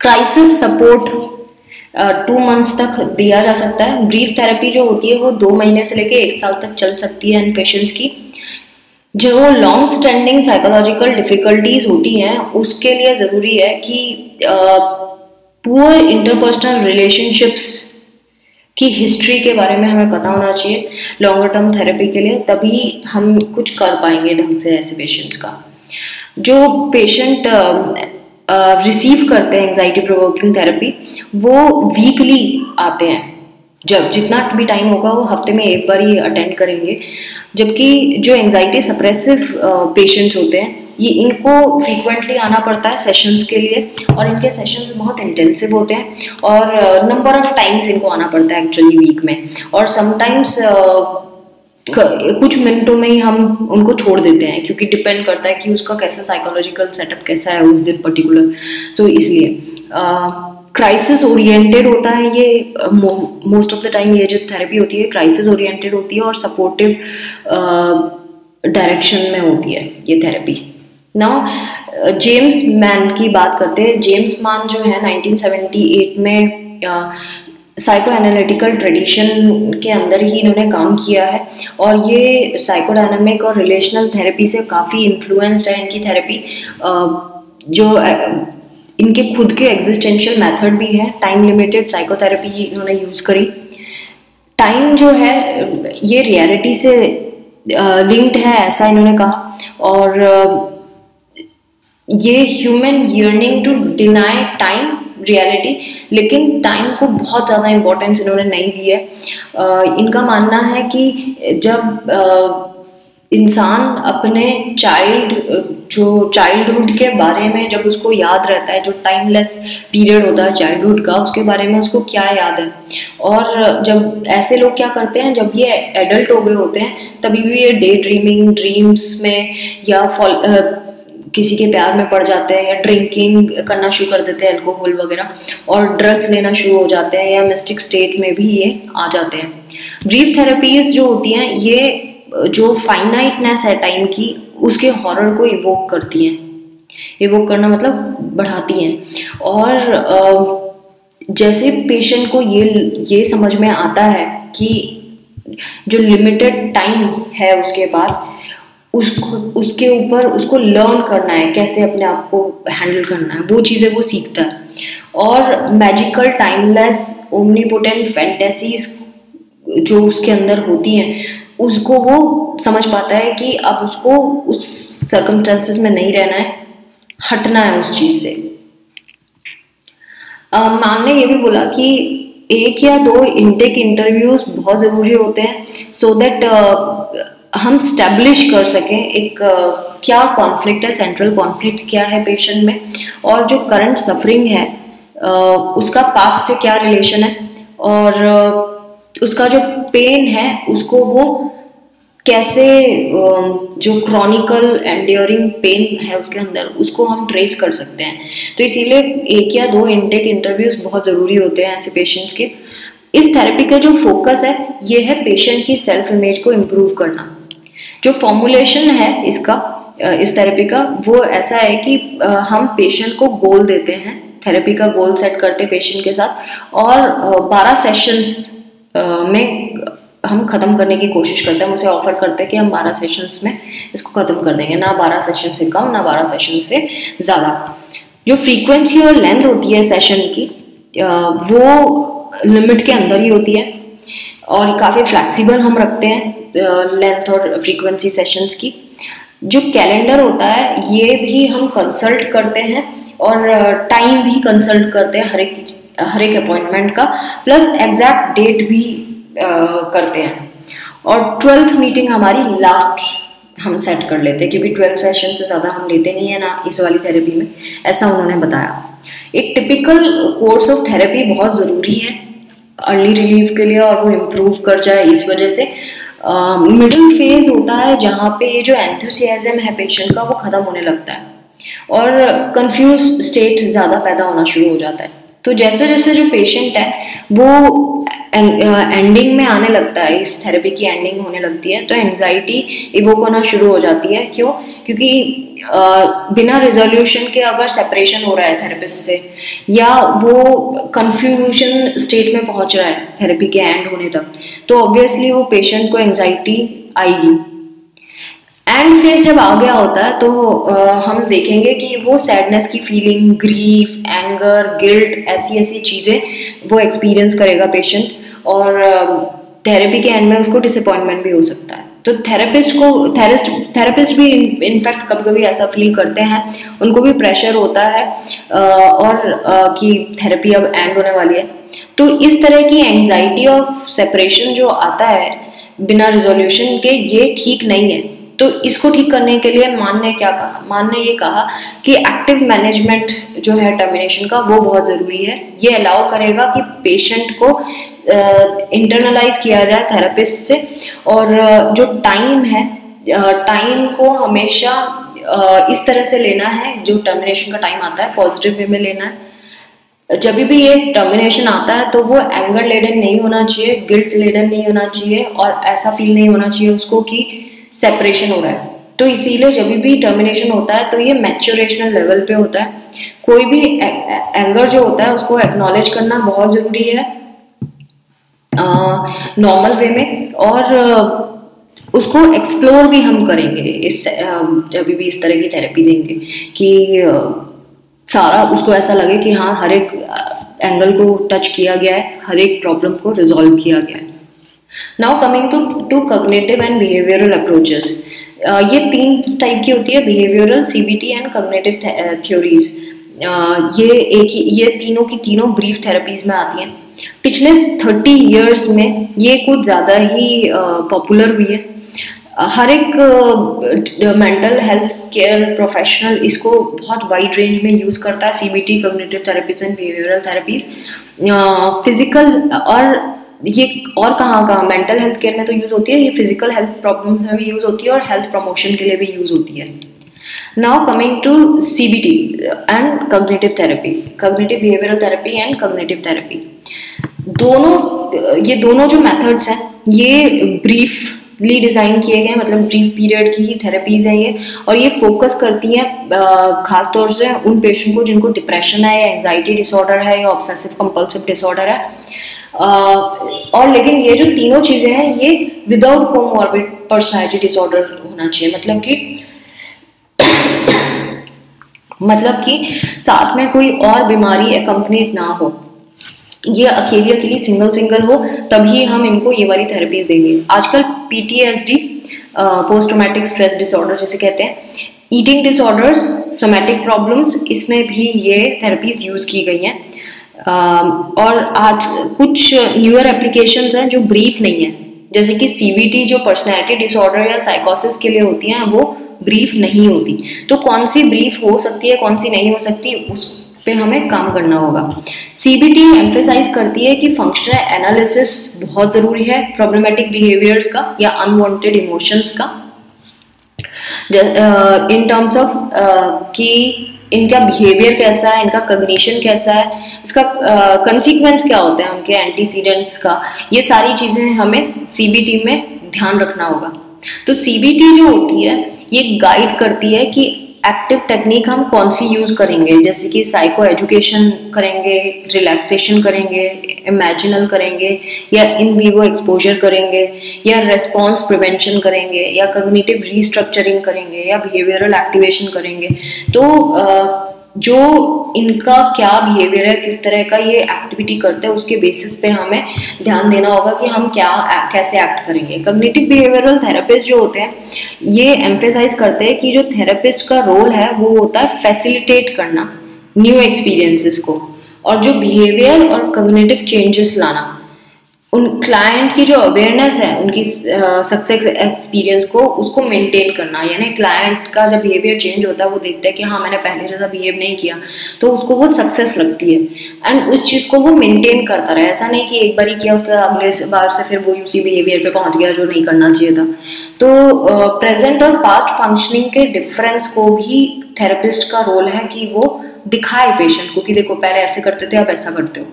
क्राइसिस सपोर्ट टू मंथ्स तक दिया जा सकता है। ब्रीफ थेरेपी जो होती है वो दो महीने से लेके एक साल तक चल सकती है इन पेशेंट्स की। जो लॉन्ग स्टैंडिंग साइकोलॉजिकल डिफिकल्टीज होती हैं उसके लिए ज़रूरी है कि पुअर इंटरपर्सनल रिलेशनशिप्स की हिस्ट्री के बारे में हमें पता होना चाहिए लॉन्गर टर्म थेरेपी के लिए, तभी हम कुछ कर पाएंगे ढंग से ऐसे पेशेंट्स का। जो पेशेंट रिसीव uh, करते हैं एंग्जाइटी प्रोवोकिंग थेरेपी वो वीकली आते हैं, जब जितना भी टाइम होगा वो हफ्ते में एक बार ही अटेंड करेंगे। जबकि जो एंग्जाइटी सप्रेसिव पेशेंट्स होते हैं ये इनको फ्रीक्वेंटली आना पड़ता है सेशंस के लिए, और इनके सेशंस बहुत इंटेंसिव होते हैं और नंबर ऑफ टाइम्स इनको आना पड़ता है एक्चुअली वीक में, और समटाइम्स कुछ मिनटों में ही हम उनको छोड़ देते हैं क्योंकि डिपेंड करता है कि उसका कैसा साइकोलॉजिकल सेटअप कैसा है उस दिन पर्टिकुलर। सो so, इसलिए क्राइसिस ओरिएंटेड होता है ये मोस्ट ऑफ द टाइम। ये जो थेरेपी होती है क्राइसिस ओरिएंटेड होती है और सपोर्टिव डायरेक्शन uh, में होती है ये थेरेपी। नाउ जेम्स मैन की बात करते हैं। जेम्स मैन जो है नाइनटीन सेवेंटी एट में uh, साइको एनालिटिकल ट्रेडिशन के अंदर ही इन्होंने काम किया है, और ये साइकोडायनामिक और रिलेशनल थेरेपी से काफ़ी इन्फ्लुएंस्ड है इनकी थेरेपी। जो इनके खुद के एग्जिस्टेंशियल मेथड भी है, टाइम लिमिटेड साइकोथेरेपी इन्होंने यूज़ करी। टाइम जो है ये रियलिटी से लिंक्ड है ऐसा इन्होंने कहा, और ये human yearning to deny time reality, लेकिन टाइम को बहुत ज़्यादा इम्पोर्टेंस इन्होंने नहीं दी है। आ, इनका मानना है कि जब आ, इंसान अपने चाइल्ड जो चाइल्डहुड के बारे में जब उसको याद रहता है, जो टाइमलेस पीरियड होता है चाइल्डहुड का, उसके बारे में उसको क्या याद है। और जब ऐसे लोग क्या करते हैं, जब ये एडल्ट हो गए होते हैं तभी भी ये डे ड्रीमिंग, ड्रीम्स में या फॉल आ, किसी के प्यार में पड़ जाते हैं, या ड्रिंकिंग करना शुरू कर देते हैं अल्कोहल वगैरह, और ड्रग्स लेना शुरू हो जाते हैं, या मिस्टिक स्टेट में भी ये आ जाते हैं। ब्रीफ थेरेपीज जो होती हैं ये जो फाइनाइटनेस है टाइम की उसके हॉरर को इवोक करती हैं, इवोक करना मतलब बढ़ाती हैं। और जैसे पेशेंट को ये ये समझ में आता है कि जो लिमिटेड टाइम है उसके पास, उसको उसके ऊपर उसको लर्न करना है कैसे अपने आप को हैंडल करना है, वो चीज़ें वो सीखता है। और मैजिकल टाइमलेस ओमनीपोटेंट फैंटेसीज जो उसके अंदर होती हैं उसको वो समझ पाता है कि अब उसको उस सर्कमस्टेंसेस में नहीं रहना है, हटना है उस चीज़ से। मान ने ये भी बोला कि एक या दो इनटेक इंटरव्यूज बहुत ज़रूरी होते हैं सो so दैट हम स्टैब्लिश कर सकें एक uh, क्या कॉन्फ्लिक्ट है, सेंट्रल कॉन्फ्लिक्ट क्या है पेशेंट में, और जो करंट सफरिंग है uh, उसका पास्ट से क्या रिलेशन है, और uh, उसका जो पेन है उसको वो कैसे uh, जो क्रॉनिकल एंड्योरिंग पेन है उसके अंदर उसको हम ट्रेस कर सकते हैं। तो इसीलिए एक या दो इनटेक इंटरव्यूज बहुत ज़रूरी होते हैं ऐसे पेशेंट्स के। इस थेरेपी का जो फोकस है ये है पेशेंट की सेल्फ इमेज को इम्प्रूव करना। जो फॉर्मुलेशन है इसका, इस थेरेपी का, वो ऐसा है कि हम पेशेंट को गोल देते हैं, थेरेपी का गोल सेट करते हैं पेशेंट के साथ, और बारह सेशंस में हम ख़त्म करने की कोशिश करते हैं, उसे ऑफर करते हैं कि हम बारह सेशंस में इसको ख़त्म कर देंगे, ना बारह सेशन से कम ना बारह सेशन से ज़्यादा। जो फ्रीक्वेंसी और लेंथ होती है सेशन की वो लिमिट के अंदर ही होती है, और काफ़ी फ्लैक्सिबल हम रखते हैं लेंथ और फ्रीक्वेंसी सेशंस की। जो कैलेंडर होता है ये भी हम कंसल्ट करते हैं, और टाइम भी कंसल्ट करते हैं हर एक हर एक अपॉइंटमेंट का, प्लस एग्जैक्ट डेट भी आ, करते हैं। और ट्वेल्थ मीटिंग हमारी लास्ट हम सेट कर लेते हैं क्योंकि ट्वेल्थ सेशन से ज़्यादा हम लेते नहीं है ना इस वाली थेरेपी में, ऐसा उन्होंने बताया। एक टिपिकल कोर्स ऑफ थेरेपी बहुत ज़रूरी है अर्ली रिलीफ के लिए, और वो इम्प्रूव कर जाए इस वजह से। मिडिल फेज होता है जहाँ पे ये जो एंथुसियाज्म है पेशेंट का वो ख़त्म होने लगता है और कंफ्यूज स्टेट ज़्यादा पैदा होना शुरू हो जाता है। तो जैसे जैसे जो पेशेंट है वो एंडिंग में आने लगता है, इस थेरेपी की एंडिंग होने लगती है तो एंजाइटी इवोक होना शुरू हो जाती है। क्यों? क्योंकि बिना रिजोल्यूशन के अगर सेपरेशन हो रहा है थेरेपिस्ट से या वो कंफ्यूजन स्टेट में पहुंच रहा है थेरेपी के एंड होने तक, तो ऑब्वियसली वो पेशेंट को एंजाइटी आएगी। एंड फेज जब आ गया होता है तो आ, हम देखेंगे कि वो सैडनेस की फीलिंग, ग्रीफ, एंगर, गिल्ट, ऐसी ऐसी चीज़ें वो एक्सपीरियंस करेगा पेशेंट और थेरेपी के एंड में उसको डिसअपॉइंटमेंट भी हो सकता है। तो थेरेपिस्ट को थेरेस्ट थेरेपिस्ट भी इनफैक्ट कभी कभी ऐसा फील करते हैं, उनको भी प्रेशर होता है आ, और आ, कि थेरेपी अब एंड होने वाली है। तो इस तरह की एंग्जाइटी ऑफ सेपरेशन जो आता है बिना रिजोल्यूशन के, ये ठीक नहीं है। तो इसको ठीक करने के लिए मान ने क्या कहा? मान ने ये कहा कि एक्टिव मैनेजमेंट जो है टर्मिनेशन का वो बहुत ज़रूरी है। ये अलाउ करेगा कि पेशेंट को इंटरनलाइज किया जाए थेरेपिस्ट से और जो टाइम है, टाइम को हमेशा इस तरह से लेना है, जो टर्मिनेशन का टाइम आता है पॉजिटिव वे में लेना है। जब भी ये टर्मिनेशन आता है तो वो एंगर लेडन नहीं होना चाहिए, गिल्ट लेडन नहीं होना चाहिए और ऐसा फील नहीं होना चाहिए उसको कि सेपरेशन हो रहा है। तो इसीलिए जब भी टर्मिनेशन होता है तो ये मैच्योरेशनल लेवल पे होता है। कोई भी एंगर जो होता है उसको एक्नॉलेज करना बहुत ज़रूरी है नॉर्मल वे में और उसको एक्सप्लोर भी हम करेंगे इस जब भी इस तरह की थेरेपी देंगे कि सारा उसको ऐसा लगे कि हाँ हर एक एंगल को टच किया गया है, हर एक प्रॉब्लम को रिजॉल्व किया गया है। Now coming to to cognitive and behavioural approaches, ये तीन टाइप की होती है, behavioural, CBT and cognitive theories. ये एक ही ये तीनों की तीनों ब्रीफ थेरेपीज में आती हैं। पिछले थर्टी इयर्स में ये कुछ ज़्यादा ही पॉपुलर हुई है। हर एक मेंटल हेल्थ केयर प्रोफेशनल इसको बहुत वाइड रेंज में यूज़ करता है, CBT, cognitive therapies and behavioural therapies. Physical और ये और कहाँ कहाँ मेंटल हेल्थ केयर में तो यूज़ होती है, ये फिजिकल हेल्थ प्रॉब्लम्स में भी यूज़ होती है और हेल्थ प्रमोशन के लिए भी यूज़ होती है। Now coming to CBT and cognitive therapy, cognitive behavioural therapy and cognitive therapy, दोनों ये दोनों जो मेथड्स हैं ये ब्रीफली डिज़ाइन किए गए, मतलब ब्रीफ पीरियड की ही थेरेपीज हैं ये, और ये फोकस करती हैं ख़ासतौर से उन पेशेंट को जिनको डिप्रेशन है या एंजाइटी डिसऑर्डर है या ऑब्सेसिव कंपल्सिव डिसऑर्डर है। Uh, और लेकिन ये जो तीनों चीज़ें हैं ये विदाउट कोमॉर्बिड पर्सनैलिटी डिसऑर्डर होना चाहिए, मतलब कि मतलब कि साथ में कोई और बीमारी एकम्पनीड ना हो, ये अकेली अकेली सिंगल सिंगल हो, तभी हम इनको ये वाली थेरेपीज देंगे। आजकल PTSD, post traumatic stress disorder जिसे कहते हैं, ईटिंग डिसऑर्डर्स, सोमैटिक प्रॉब्लम्स, इसमें भी ये थेरेपीज यूज़ की गई हैं। Uh, और आज कुछ न्यूअर एप्लीकेशंस हैं जो ब्रीफ नहीं है, जैसे कि सीबीटी जो पर्सनैलिटी डिसऑर्डर या साइकोसिस के लिए होती हैं वो ब्रीफ नहीं होती। तो कौन सी ब्रीफ हो सकती है, कौन सी नहीं हो सकती, उस पे हमें काम करना होगा। सीबीटी एम्फेसाइज करती है कि फंक्शनल एनालिसिस बहुत ज़रूरी है प्रॉब्लमेटिक बिहेवियर्स का या अनवांटेड इमोशंस का, इन टर्म्स ऑफ कि इनका बिहेवियर कैसा है, इनका कॉग्निशन कैसा है, इसका कंसिक्वेंस uh, क्या होता है उनके एंटीसीडेंट्स का, ये सारी चीज़ें हमें सीबीटी में ध्यान रखना होगा। तो सीबीटी जो होती है ये गाइड करती है कि एक्टिव टेक्निक हम कौन सी यूज़ करेंगे, जैसे कि साइको एजुकेशन करेंगे, रिलैक्सेशन करेंगे, इमेजिनल करेंगे या इन वीवो एक्सपोजर करेंगे या रेस्पॉन्स प्रिवेंशन करेंगे या कॉग्निटिव रीस्ट्रक्चरिंग करेंगे या बिहेवियरल एक्टिवेशन करेंगे। तो जो इनका क्या बिहेवियर है, किस तरह का ये एक्टिविटी करते हैं, उसके बेसिस पे हमें ध्यान देना होगा कि हम क्या कैसे एक्ट करेंगे। कॉग्निटिव बिहेवियरल थेरेपिस्ट जो होते हैं ये एम्फेसाइज करते हैं कि जो थेरेपिस्ट का रोल है वो होता है फैसिलिटेट करना न्यू एक्सपीरियंसेस को और जो बिहेवियर और कॉग्निटिव चेंजेस लाना, उन क्लाइंट की जो अवेयरनेस है उनकी सक्सेस एक्सपीरियंस को उसको मेंटेन करना, यानी क्लाइंट का जब बिहेवियर चेंज होता है वो देखता है कि हाँ मैंने पहले जैसा बिहेव नहीं किया, तो उसको वो सक्सेस लगती है एंड उस चीज़ को वो मेंटेन करता रहा। ऐसा नहीं कि एक बार ही किया उसके बाद अगले बार से फिर वो उसी बिहेवियर पे पहुंच गया जो नहीं करना चाहिए था। तो प्रेजेंट और पास्ट फंक्शनिंग के डिफरेंस को भी थेरेपिस्ट का रोल है कि वो दिखाए पेशेंट को कि देखो पहले ऐसे करते थे अब ऐसा करते हो।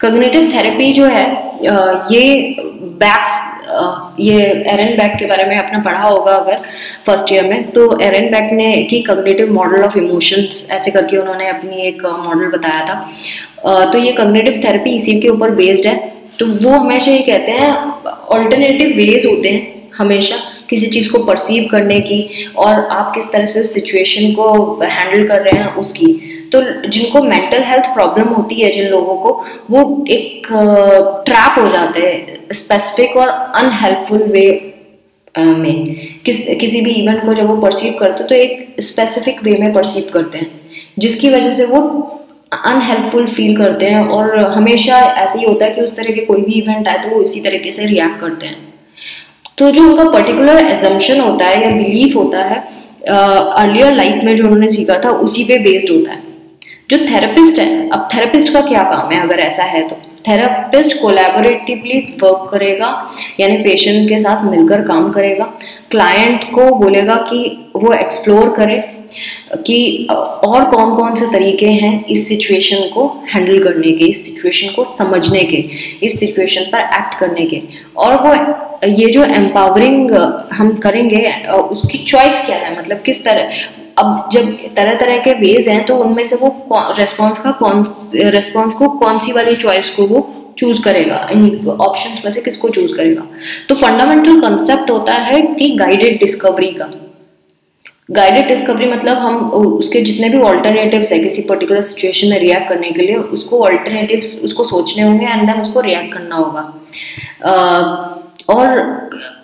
कॉग्निटिव थेरेपी जो है ये बैक्स, ये एरन बैक के बारे में आपने पढ़ा होगा अगर फर्स्ट ईयर में, तो एरन बैक ने की कॉग्निटिव मॉडल ऑफ इमोशंस ऐसे करके उन्होंने अपनी एक मॉडल बताया था। तो ये कॉग्निटिव थेरेपी इसी के ऊपर बेस्ड है। तो वो हमेशा ये कहते हैं ऑल्टरनेटिव वेज होते हैं हमेशा किसी चीज़ को परसीव करने की और आप किस तरह से उस सिचुएशन को हैंडल कर रहे हैं उसकी। तो जिनको मेंटल हेल्थ प्रॉब्लम होती है, जिन लोगों को, वो एक ट्रैप हो जाते हैं स्पेसिफिक और अनहेल्पफुल वे में। किस किसी भी इवेंट को जब वो परसीव करते तो एक स्पेसिफिक वे में परसीव करते हैं, जिसकी वजह से वो अनहेल्पफुल फील करते हैं और हमेशा ऐसे ही होता है कि उस तरह के कोई भी इवेंट आए तो वो इसी तरीके से रिएक्ट करते हैं। तो जो उनका पर्टिकुलर एजम्पशन होता है या बिलीफ होता है अर्लियर लाइफ में जो उन्होंने सीखा था उसी पे बेस्ड होता है। जो थेरेपिस्ट है, अब थेरेपिस्ट का क्या काम है अगर ऐसा है तो? थेरेपिस्ट कोलैबोरेटिवली वर्क करेगा, यानी पेशेंट के साथ मिलकर काम करेगा, क्लाइंट को बोलेगा कि वो एक्सप्लोर करे कि और कौन कौन से तरीके हैं इस सिचुएशन को हैंडल करने के, इस सिचुएशन को समझने के, इस सिचुएशन पर एक्ट करने के, और वो ये जो एम्पावरिंग हम करेंगे उसकी चॉइस क्या है, मतलब किस तरह। अब जब तरह तरह के वेज हैं तो उनमें से वो रेस्पॉन्स का कौन रेस्पॉन्स को कौन सी वाली चॉइस को वो चूज करेगा, इन ऑप्शंस में से किसको चूज करेगा। तो फंडामेंटल कंसेप्ट होता है कि गाइडेड डिस्कवरी का। गाइडेड डिस्कवरी मतलब हम उसके जितने भी ऑल्टरनेटिव्स है किसी पर्टिकुलर सिचुएशन में रिएक्ट करने के लिए, उसको ऑल्टरनेटिव्स उसको सोचने होंगे एंड देन उसको रिएक्ट करना होगा। और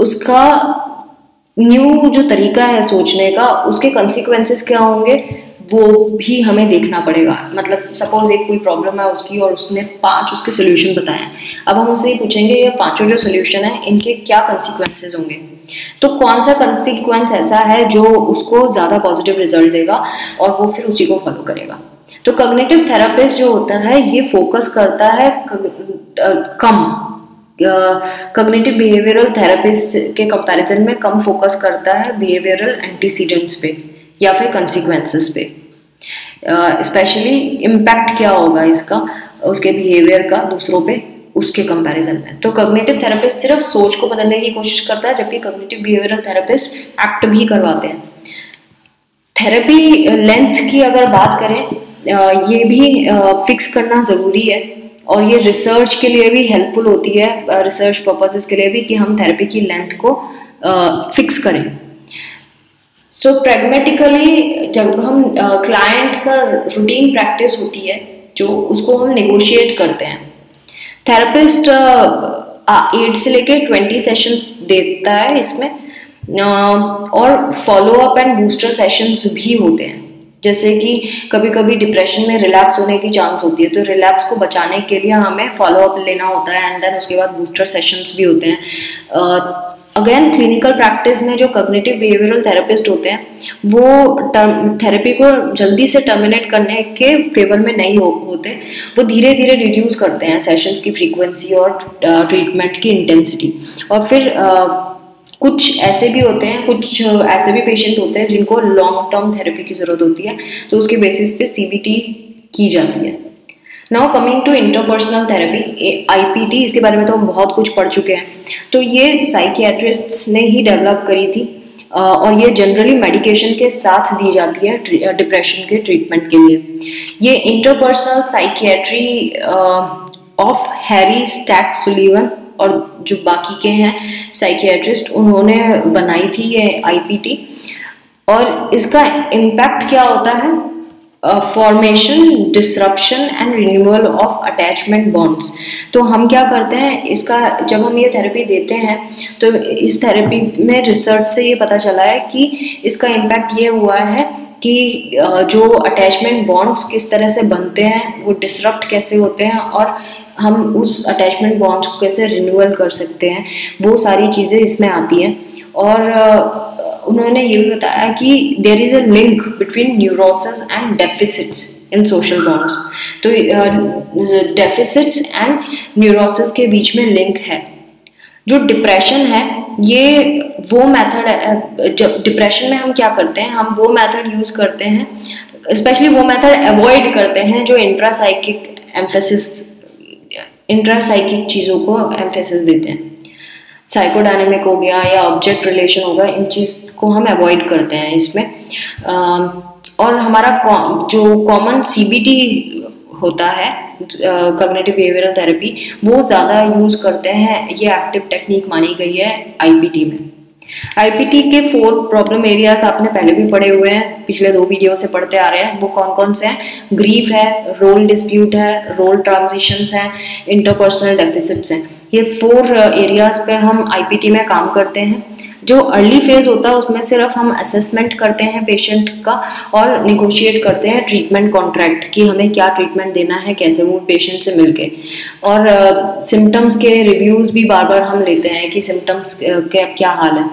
उसका न्यू जो तरीका है सोचने का, उसके कंसिक्वेंसेस क्या होंगे वो भी हमें देखना पड़ेगा। मतलब सपोज एक कोई प्रॉब्लम है उसकी और उसने पांच उसके सोल्यूशन बताए, अब हम उससे पूछेंगे ये पांचों जो सोल्यूशन है इनके क्या कंसिक्वेंसेस होंगे, तो कौन सा कंसिक्वेंस ऐसा है जो उसको ज़्यादा पॉजिटिव रिजल्ट देगा और वो फिर उसी को फॉलो करेगा। तो कॉग्निटिव थेरेपिस्ट जो होता है ये फोकस करता है कम कॉग्निटिव बिहेवियरल थेरेपिस्ट के कंपैरिजन में कम फोकस करता है बिहेवियरल एंटीसीडेंट्स पे या फिर कंसिक्वेंसेस पे, स्पेशली इम्पैक्ट क्या होगा इसका उसके बिहेवियर का दूसरों पे उसके कंपैरिजन में। तो कॉग्निटिव थेरेपिस्ट सिर्फ सोच को बदलने की कोशिश करता है, जबकि कॉग्निटिव बिहेवियरल थेरेपिस्ट एक्ट भी करवाते हैं। थेरेपी लेंथ की अगर बात करें, ये भी फिक्स करना ज़रूरी है और ये रिसर्च के लिए भी हेल्पफुल होती है, रिसर्च पर्पसेस के लिए भी, कि हम थेरेपी की लेंथ को फिक्स करें। सो प्रैग्मेटिकली जब हम क्लाइंट का रूटीन प्रैक्टिस होती है जो उसको हम नेगोशिएट करते हैं, थेरेपिस्ट एट से लेके ट्वेंटी सेशंस देता है इसमें, और follow up and booster sessions भी होते हैं। जैसे कि कभी कभी डिप्रेशन में रिलैप्स होने की चांस होती है, तो रिलैप्स को बचाने के लिए हमें फॉलोअप लेना होता है एंड देन उसके बाद बूस्टर सेशंस भी होते हैं। अगेन क्लिनिकल प्रैक्टिस में जो कॉग्निटिव बिहेवियरल थेरेपिस्ट होते हैं वो थेरेपी को जल्दी से टर्मिनेट करने के फेवर में नहीं हो, होते वो धीरे धीरे रिड्यूस करते हैं सेशंस की फ्रीक्वेंसी और ट्रीटमेंट की इंटेंसिटी। और फिर uh, कुछ ऐसे भी होते हैं, कुछ ऐसे भी पेशेंट होते हैं जिनको लॉन्ग टर्म थेरेपी की ज़रूरत होती है, तो उसके बेसिस पे सीबीटी की जाती है। Now coming to interpersonal therapy, IPT, इसके बारे में तो हम बहुत कुछ पढ़ चुके हैं। तो ये साइकियाट्रिस्ट्स ने ही डेवलप करी थी और ये जनरली मेडिकेशन के साथ दी जाती है डिप्रेशन के ट्रीटमेंट के लिए। ये interpersonal psychiatry of Harry Stack Sullivan और जो बाकी के हैं साइकियाट्रिस्ट, उन्होंने बनाई थी ये आईपीटी। और इसका इम्पैक्ट क्या होता है? Formation, disruption and renewal of attachment bonds. तो हम क्या करते हैं इसका, जब हम ये थेरेपी देते हैं तो इस थेरेपी में रिसर्च से ये पता चला है कि इसका इम्पैक्ट ये हुआ है कि जो अटैचमेंट बॉन्ड्स किस तरह से बनते हैं, वो डिसरप्ट कैसे होते हैं और हम उस अटैचमेंट बॉन्ड्स को कैसे रिन्यूअल कर सकते हैं, वो सारी चीज़ें इसमें आती हैं। और उन्होंने ये भी बताया कि there is a link between neurosis and deficits in social bonds. तो डेफिसिट्स एंड न्यूरोसिस के बीच में लिंक है। जो डिप्रेशन है ये वो मेथड, डिप्रेशन में हम क्या करते हैं, हम वो मेथड यूज करते हैं, स्पेशली वो मेथड अवॉइड करते हैं जो इंट्रासाइकिक एम्फेसिस, इंट्रासाइकिक चीज़ों को एम्फेसिस देते हैं। साइकोडायनेमिक हो गया या ऑब्जेक्ट रिलेशन हो गया, इन चीज़ को हम अवॉइड करते हैं इसमें। और हमारा जो कॉमन सीबीटी होता है, कॉग्निटिव बिहेवियरल थेरेपी, वो ज़्यादा यूज़ करते हैं, ये एक्टिव टेक्निक मानी गई है आईपीटी में। आईपीटी के फोर प्रॉब्लम एरियाज आपने पहले भी पढ़े हुए हैं, पिछले दो वीडियो से पढ़ते आ रहे हैं। वो कौन कौन से हैं? ग्रीफ है, रोल डिस्प्यूट है, रोल ट्रांजिशंस हैं, इंटरपर्सनल डेफिसिट्स हैं। ये फोर एरियाज पे हम आईपीटी में काम करते हैं। जो अर्ली फेज होता है उसमें सिर्फ हम असेसमेंट करते हैं पेशेंट का और निगोशिएट करते हैं ट्रीटमेंट कॉन्ट्रैक्ट कि हमें क्या ट्रीटमेंट देना है, कैसे, वो पेशेंट से मिलके। और सिम्टम्स uh, के रिव्यूज़ भी बार बार हम लेते हैं कि सिम्टम्स के अब क्या हाल है,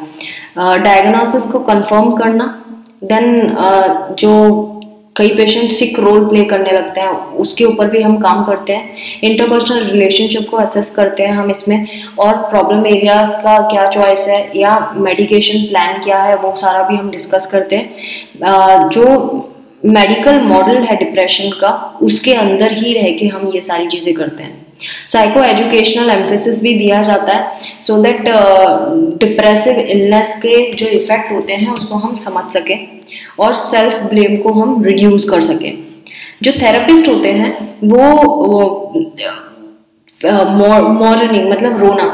डायग्नोसिस uh, को कंफर्म करना। देन uh, जो कई पेशेंट सिक रोल प्ले करने लगते हैं उसके ऊपर भी हम काम करते हैं। इंटरपर्सनल रिलेशनशिप को असेस करते हैं हम इसमें, और प्रॉब्लम एरियाज का क्या चॉइस है या मेडिकेशन प्लान क्या है, वो सारा भी हम डिस्कस करते हैं। जो मेडिकल मॉडल है डिप्रेशन का, उसके अंदर ही रह के हम ये सारी चीज़ें करते हैं। साइको एजुकेशनल एम्फेसिस भी दिया जाता है सो दैट डिप्रेसिव इलनेस के जो इफेक्ट होते हैं उसको हम समझ सकें और सेल्फ ब्लेम को हम रिड्यूस कर सकें। जो थेरेपिस्ट होते हैं वो, वो मॉर्निंग मतलब रोना,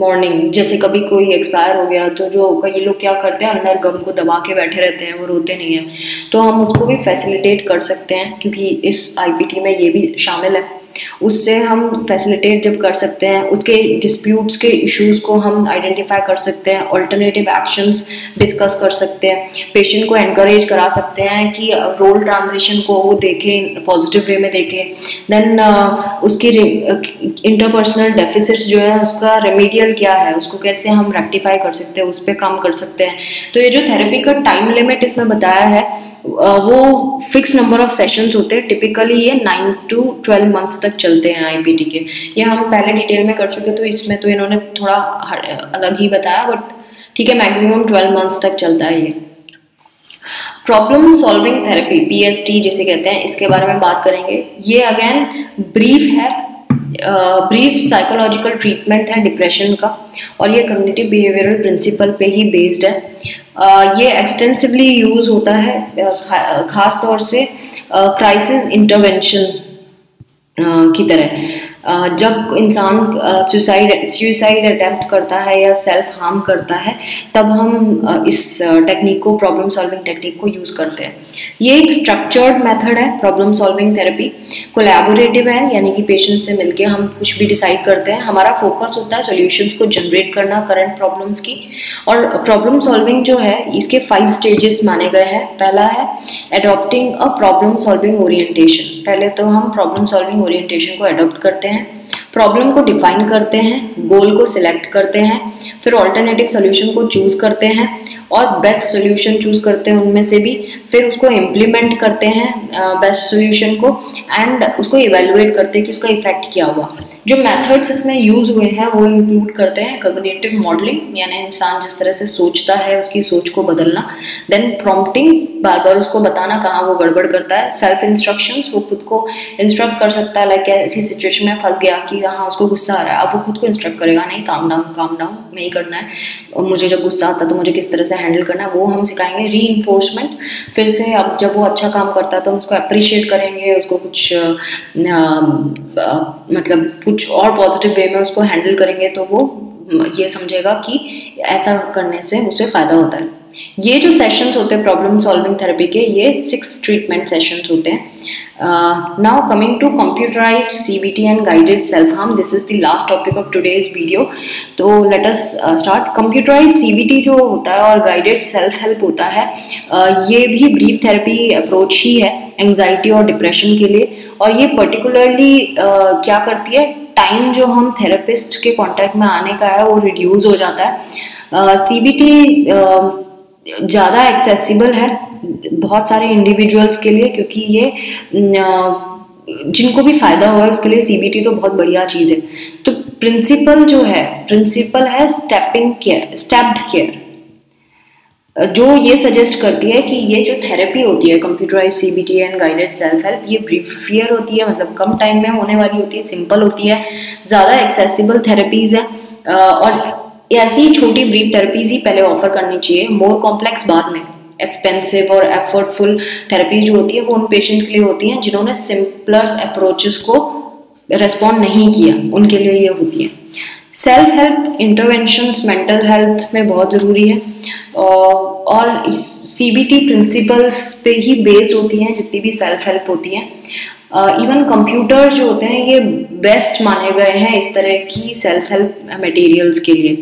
मॉर्निंग जैसे कभी कोई एक्सपायर हो गया तो जो कई लोग क्या करते हैं अंदर गम को दबा के बैठे रहते हैं, वो रोते नहीं हैं, तो हम उसको भी फैसिलिटेट कर सकते हैं क्योंकि इस आईपीटी में ये भी शामिल है। उससे हम फैसिलिटेट जब कर सकते हैं, उसके डिस्प्यूट्स के इश्यूज को हम आइडेंटिफाई कर सकते हैं, ऑल्टरनेटिव एक्शंस डिस्कस कर सकते हैं, पेशेंट को एनकरेज करा सकते हैं कि रोल ट्रांजिशन को वो देखें, पॉजिटिव वे में देखें। देन उसकी इंटरपर्सनल डेफिसिट्स जो है उसका रेमेडियल क्या है, उसको कैसे हम रेक्टिफाई कर सकते हैं, उस पर काम कर सकते हैं। तो ये जो थेरेपी का टाइम लिमिट इसमें बताया है वो फिक्स नंबर ऑफ सेशंस होते हैं, टिपिकली ये नाइन टू ट्वेल्व मंथ्स तक चलते हैं आईपीटी के। ये हम पहले डिटेल में कर चुके, तो इसमें तो इन्होंने थोड़ा अलग ही बताया, बट ठीक है, मैक्सिमम ट्वेल्व मंथ्स तक चलता है ये। प्रॉब्लम सॉल्विंग थेरेपी, पीएसटी जिसे कहते हैं, इसके बारे में बात करेंगे। ये अगेन ब्रीफ है, ब्रीफ साइकोलॉजिकल ट्रीटमेंट है डिप्रेशन का, और ये कॉग्निटिव बिहेवियरल प्रिंसिपल पे ही बेस्ड है। uh, ये एक्सटेंसिवली यूज होता है uh, खास तौर से क्राइसिस uh, इंटरवेंशन Uh, की तरह, uh, जब इंसान सुसाइड सुसाइड अटैम्प्ट करता है या सेल्फ हार्म करता है, तब हम uh, इस टेक्निक को, प्रॉब्लम सॉल्विंग टेक्निक को यूज़ करते हैं। ये एक स्ट्रक्चर्ड मेथड है प्रॉब्लम सॉल्विंग थेरेपी, कोलैबोरेटिव है, यानी कि पेशेंट से मिलके हम कुछ भी डिसाइड करते हैं। हमारा फोकस होता है सॉल्यूशंस को जनरेट करना करंट प्रॉब्लम्स की। और प्रॉब्लम सॉल्विंग जो है इसके फाइव स्टेजेस माने गए हैं। पहला है adopting a problem solving orientation, पहले तो हम प्रॉब्लम सॉल्विंग ओरिएंटेशन को एडॉप्ट करते हैं, प्रॉब्लम को डिफाइन करते हैं, गोल को सिलेक्ट करते हैं, फिर ऑल्टरनेटिव सोल्यूशन को चूज करते हैं और बेस्ट सोल्यूशन चूज करते हैं उनमें से भी, फिर उसको इम्प्लीमेंट करते हैं बेस्ट सोल्यूशन को, एंड उसको इवेलुएट करते हैं कि उसका इफेक्ट क्या हुआ। जो मेथड्स इसमें यूज हुए हैं वो इंक्लूड करते हैं कॉग्निटिव मॉडलिंग, यानी इंसान जिस तरह से सोचता है उसकी सोच को बदलना, देन प्रॉम्प्टिंग, बार बार उसको बताना कहाँ वो गड़बड़ करता है, सेल्फ इंस्ट्रक्शंस, वो खुद को इंस्ट्रक्ट कर सकता है, लाइक ऐसी सिचुएशन में फंस गया कि यहाँ उसको गुस्सा आ रहा है, अब वो खुद को इंस्ट्रक्ट करेगा, नहीं काम डाउन काम डाउन नहीं करना है, और मुझे जब गुस्सा आता है तो मुझे किस तरह से हैंडल करना है वो हम सिखाएंगे। री इन्फोर्समेंट, फिर से अब जब वो अच्छा काम करता है तो हम उसको अप्रिशिएट करेंगे, उसको कुछ मतलब कुछ और पॉजिटिव वे में उसको हैंडल करेंगे तो वो ये समझेगा कि ऐसा करने से उसे फ़ायदा होता है। ये जो सेशंस होते हैं प्रॉब्लम सॉल्विंग थेरेपी के, ये सिक्स ट्रीटमेंट सेशंस होते हैं। Now coming to computerised CBT and guided self harm, this is the last topic of today's video, तो let us start. Computerised CBT जो होता है और गाइडेड सेल्फ हेल्प होता है, uh, ये भी ब्रीफ थेरेपी अप्रोच ही है एंग्जाइटी और डिप्रेशन के लिए, और ये पर्टिकुलरली uh, क्या करती है, टाइम जो हम थेरेपिस्ट के कांटेक्ट में आने का है वो रिड्यूस हो जाता है। सीबीटी uh, uh, ज़्यादा एक्सेसिबल है बहुत सारे इंडिविजुअल्स के लिए, क्योंकि ये जिनको भी फ़ायदा हुआ है उसके लिए सीबीटी तो बहुत बढ़िया चीज़ है। तो प्रिंसिपल जो है प्रिंसिपल है स्टेपिंग केयर स्टेप्ड केयर, जो ये सजेस्ट करती है कि ये जो थेरेपी होती है computerise CBT and guided self help, ये ब्रीफियर होती है, मतलब कम टाइम में होने वाली होती है, सिंपल होती है, ज़्यादा एक्सेसिबल थेरेपीज है और ऐसी छोटी ब्रीफ थेरेपीज ही पहले ऑफर करनी चाहिए, मोर कॉम्प्लेक्स बाद में। एक्सपेंसिव और एफर्टफुल थेरेपी जो होती है वो उन पेशेंट्स के लिए होती हैं जिन्होंने सिंपलर अप्रोचेस को रेस्पॉन्ड नहीं किया, उनके लिए ये होती है। Self help interventions mental health में बहुत ज़रूरी है और सीबीटी प्रिंसिपल्स पे ही बेस्ड होती हैं जितनी भी सेल्फ हेल्प होती है। इवन कंप्यूटर जो होते हैं ये बेस्ट माने गए हैं इस तरह की सेल्फ हेल्प मटेरियल्स के लिए।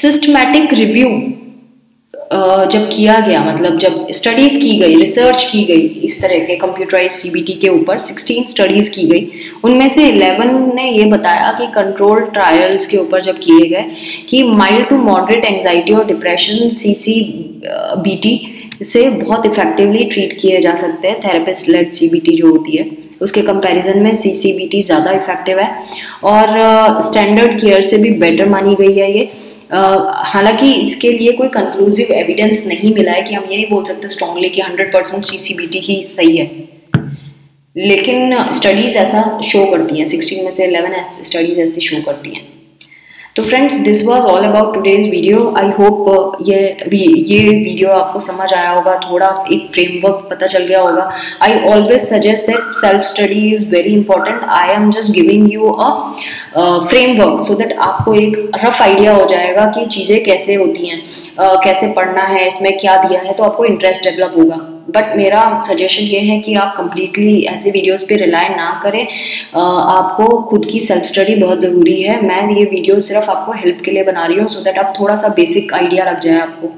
सिस्टमैटिक uh, रिव्यू uh, जब किया गया, मतलब जब स्टडीज़ की गई, रिसर्च की गई इस तरह के कंप्यूटराइज सीबीटी के ऊपर सोलह स्टडीज़ की गई, उनमें से ग्यारह ने ये बताया कि कंट्रोल ट्रायल्स के ऊपर जब किए गए कि माइल्ड टू मॉडरेट एंजाइटी और डिप्रेशन सीसीबीटी से बहुत इफेक्टिवली ट्रीट किए जा सकते हैं। थेरेपिस्ट लेड सीबीटी जो होती है उसके कंपैरिजन में सीसीबीटी ज़्यादा इफेक्टिव है और स्टैंडर्ड केयर से भी बेटर मानी गई है ये। हालांकि इसके लिए कोई कंक्लूसिव एविडेंस नहीं मिला है कि हम ये नहीं बोल सकते स्ट्रांगली कि हंड्रेड परसेंट सीसीबीटी ही सही है, लेकिन स्टडीज़ ऐसा शो करती हैं, सोलह में से ग्यारह स्टडीज़ ऐसी शो करती हैं। तो friends, this was all about today's video. I hope ये ये वीडियो आपको समझ आया होगा, थोड़ा एक फ्रेमवर्क पता चल गया होगा। I always suggest that self study is very important. I am just giving you a framework so that आपको एक रफ आइडिया हो जाएगा कि चीज़ें कैसे होती हैं, uh, कैसे पढ़ना है, इसमें क्या दिया है, तो आपको इंटरेस्ट डेवलप होगा। बट मेरा सजेशन ये है कि आप कम्प्लीटली ऐसे वीडियोस पे रिलाय ना करें, आ, आपको खुद की सेल्फ स्टडी बहुत ज़रूरी है। मैं ये वीडियो सिर्फ आपको हेल्प के लिए बना रही हूँ सो दैट आप थोड़ा सा बेसिक आइडिया लग जाए आपको।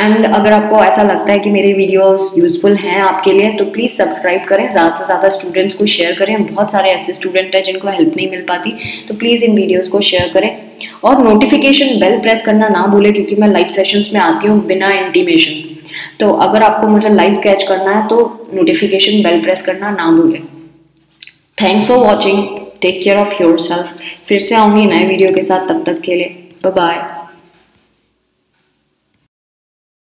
एंड अगर आपको ऐसा लगता है कि मेरे वीडियोस यूज़फुल हैं आपके लिए तो प्लीज़ सब्सक्राइब करें, ज़्यादा से ज़्यादा स्टूडेंट्स को शेयर करें। बहुत सारे ऐसे स्टूडेंट हैं जिनको हेल्प नहीं मिल पाती, तो प्लीज़ इन वीडियोस को शेयर करें और नोटिफिकेशन बेल प्रेस करना ना भूलें क्योंकि मैं लाइव सेशंस में आती हूँ बिना इंटीमेशन। तो अगर आपको मुझे लाइव कैच करना है तो नोटिफिकेशन बेल प्रेस करना ना भूलें। Thanks for watching, take care of yourself. फिर से आऊँगी नए वीडियो के साथ, तब तक के लिए बाय बाय।